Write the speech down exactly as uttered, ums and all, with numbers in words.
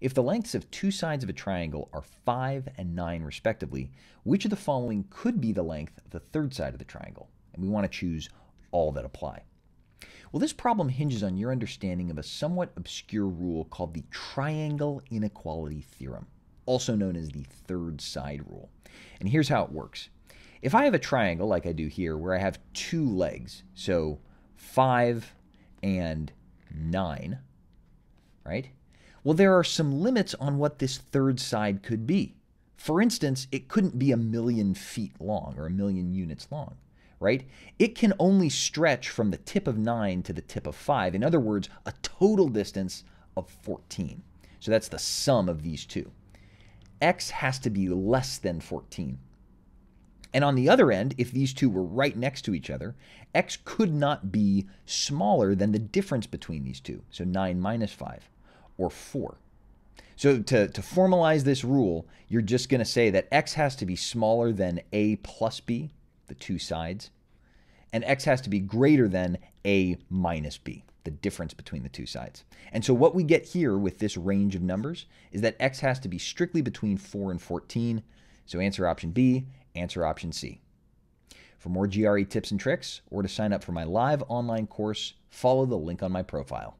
If the lengths of two sides of a triangle are five and nine respectively, which of the following could be the length of the third side of the triangle? And we want to choose all that apply. Well, this problem hinges on your understanding of a somewhat obscure rule called the Triangle Inequality Theorem, also known as the Third Side Rule. And here's how it works. If I have a triangle, like I do here, where I have two legs, so five and nine, right? Well, there are some limits on what this third side could be. For instance, it couldn't be a million feet long or a million units long, right? It can only stretch from the tip of nine to the tip of five. In other words, a total distance of fourteen. So that's the sum of these two. X has to be less than fourteen. And on the other end, if these two were right next to each other, X could not be smaller than the difference between these two. So nine minus five. Or four. So to, to formalize this rule, you're just going to say that X has to be smaller than A plus B, the two sides, and X has to be greater than A minus B, the difference between the two sides. And so what we get here with this range of numbers is that X has to be strictly between four and fourteen. So answer option B, answer option C. For more G R E tips and tricks, or to sign up for my live online course, follow the link on my profile.